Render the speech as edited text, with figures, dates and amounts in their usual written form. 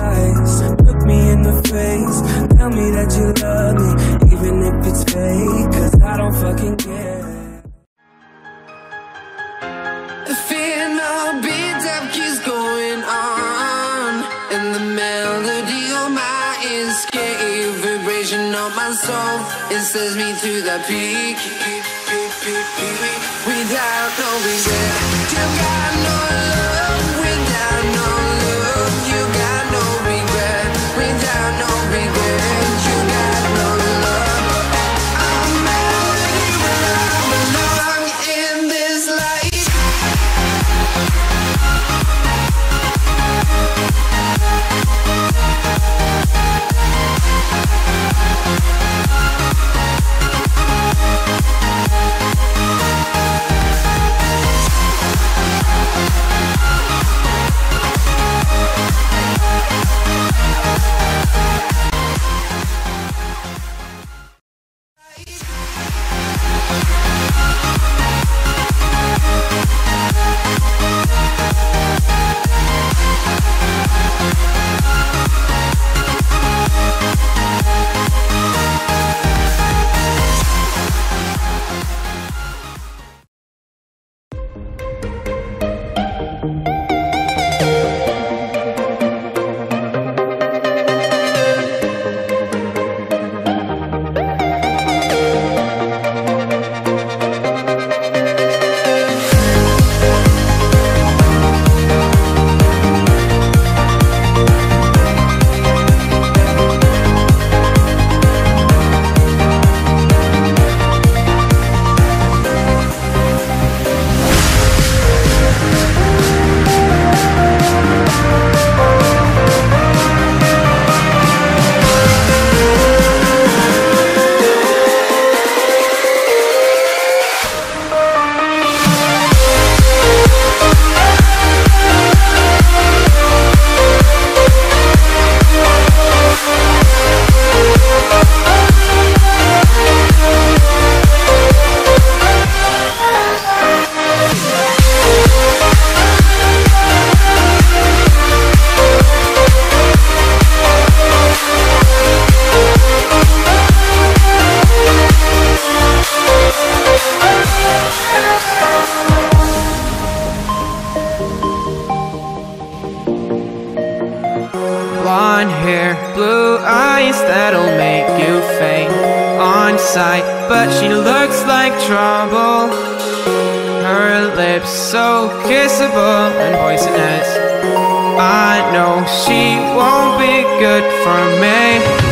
lies. Look me in the face, tell me that you love me, even if it's fake, cause I don't fucking care. The fear in my beats up keeps going on, and the melody on my escape, vibration on my soul, it sends me to the peak, without no reason. You got no love, without no love. You got no regret, without no regret. You got no love. I'm already where I belong in this life. Blonde hair, blue eyes, that'll make you faint on sight, but she looks like trouble. Her lips so kissable and poisonous. I know she won't be good for me.